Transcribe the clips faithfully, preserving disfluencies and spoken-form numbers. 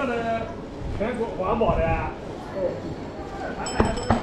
上的全国环保的，哦，咱们还都是环保。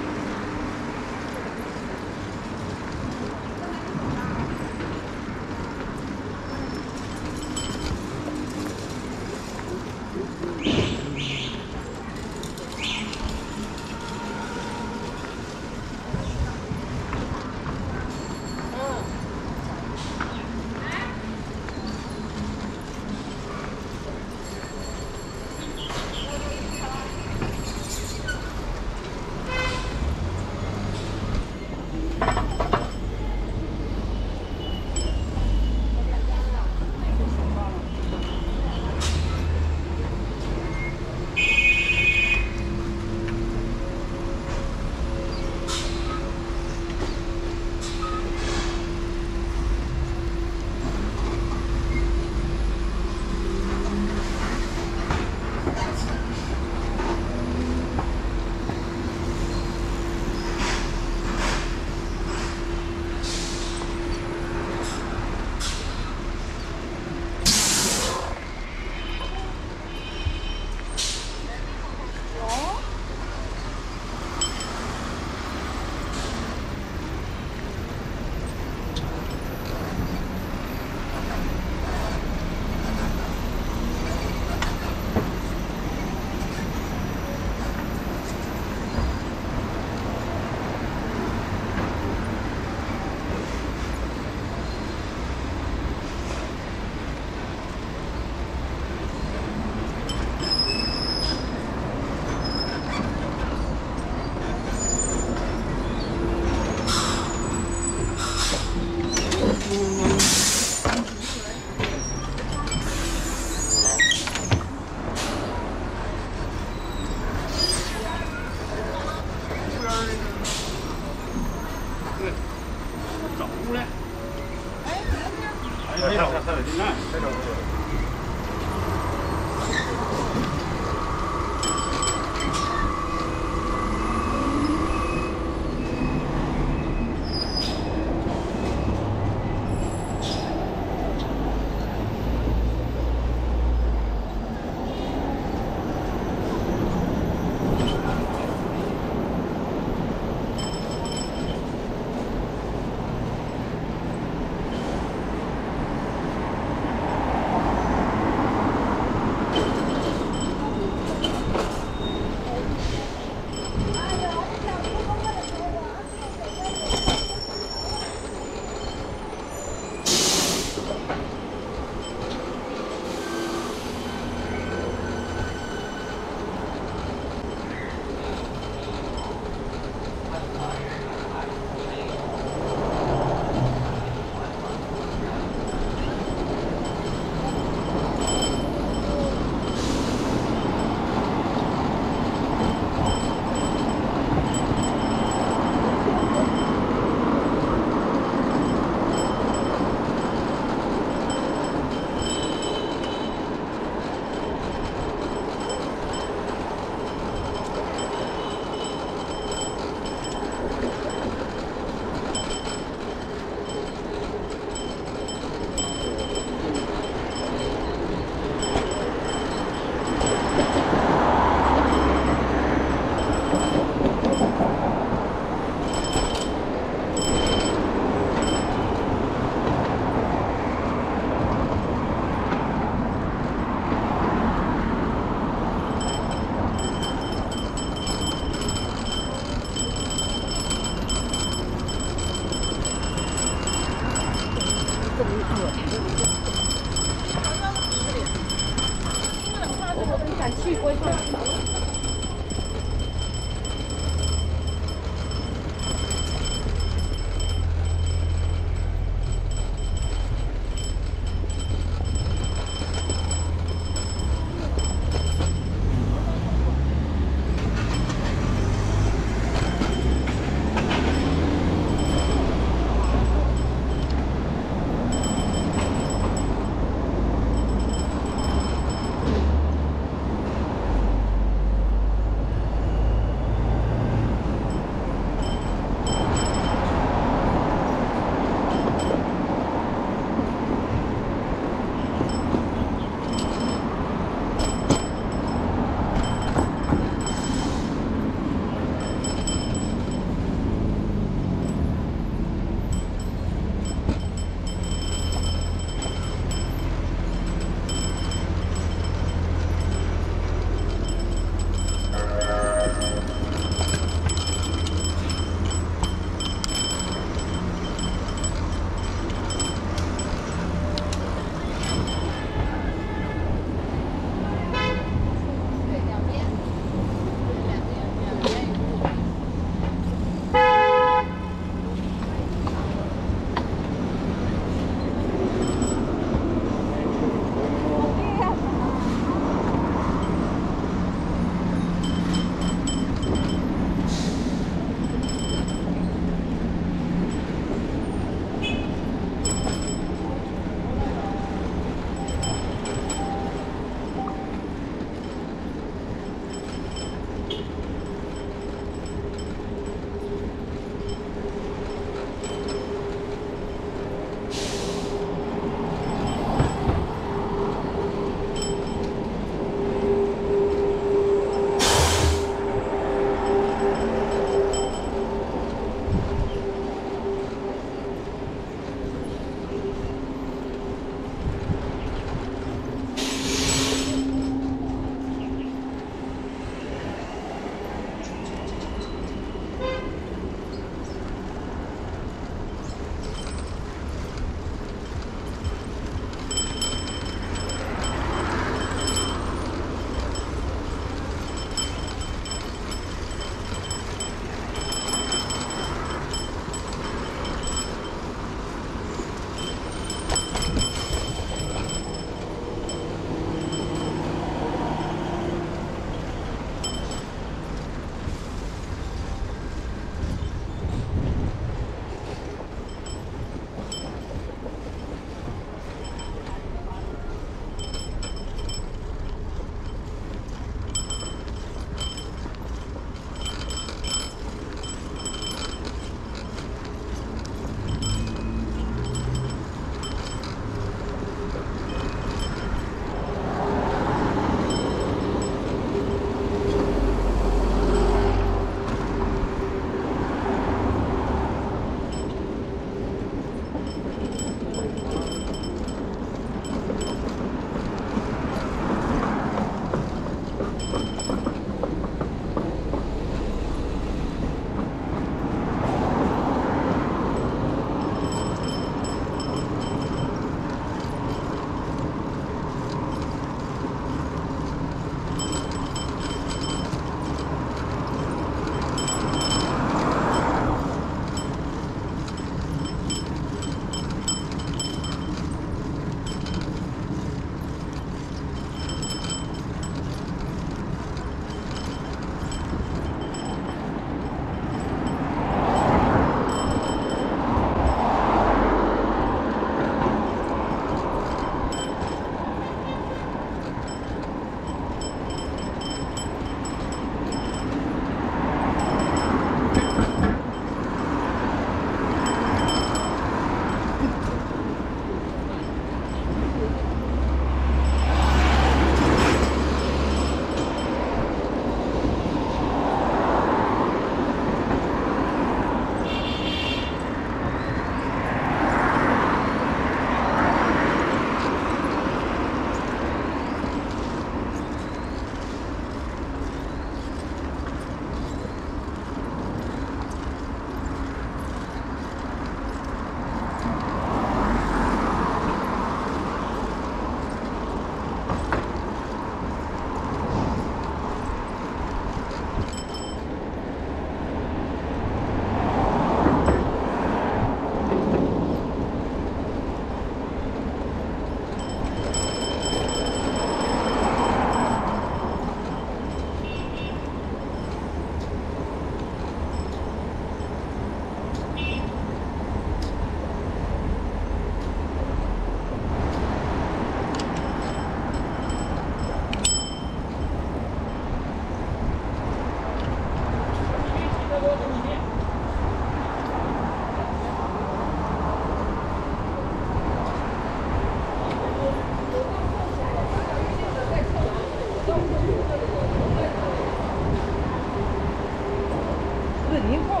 以后。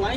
玩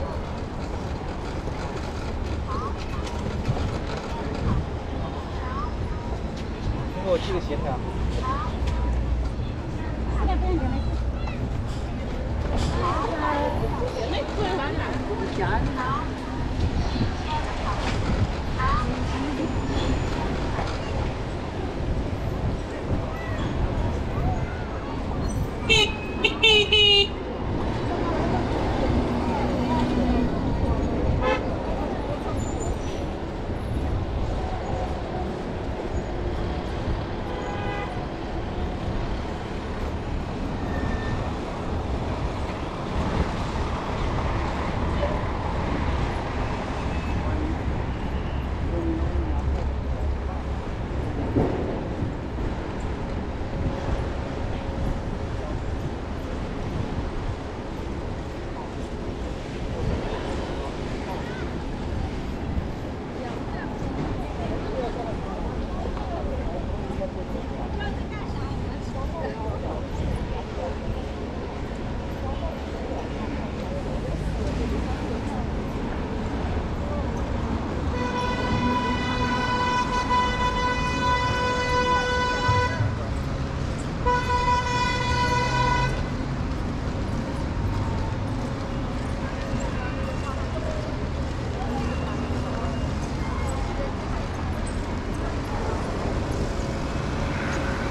我寄个鞋条。喂。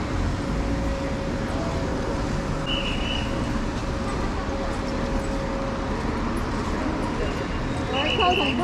Thank you.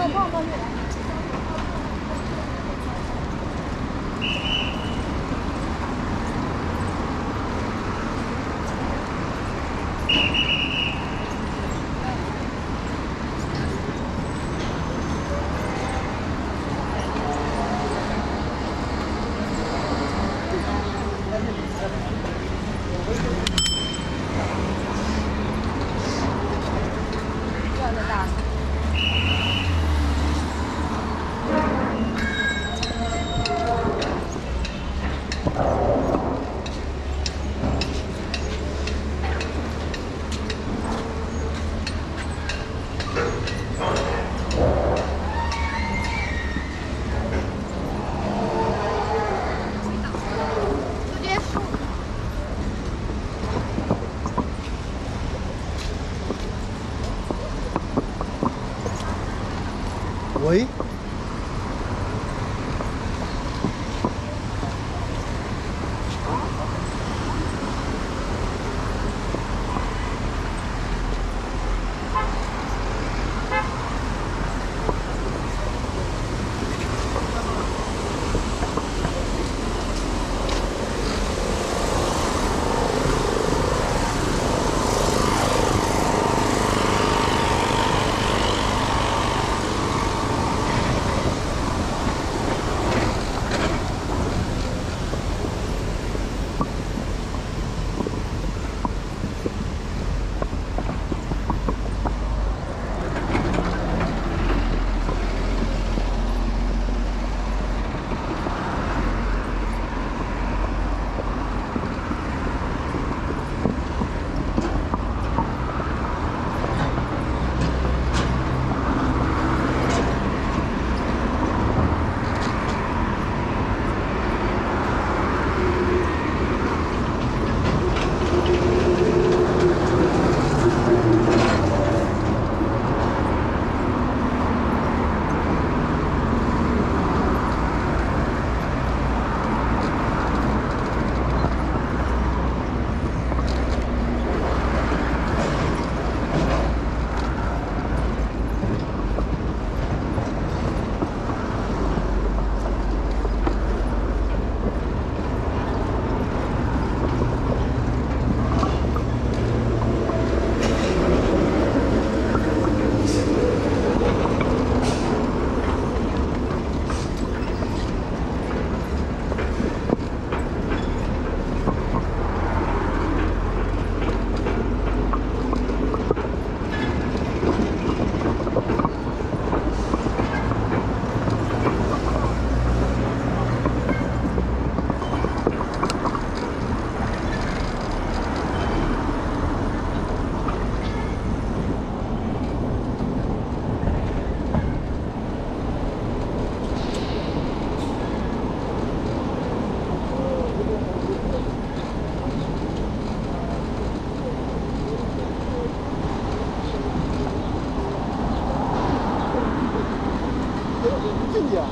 对呀。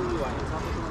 注意完也差不多。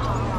啊！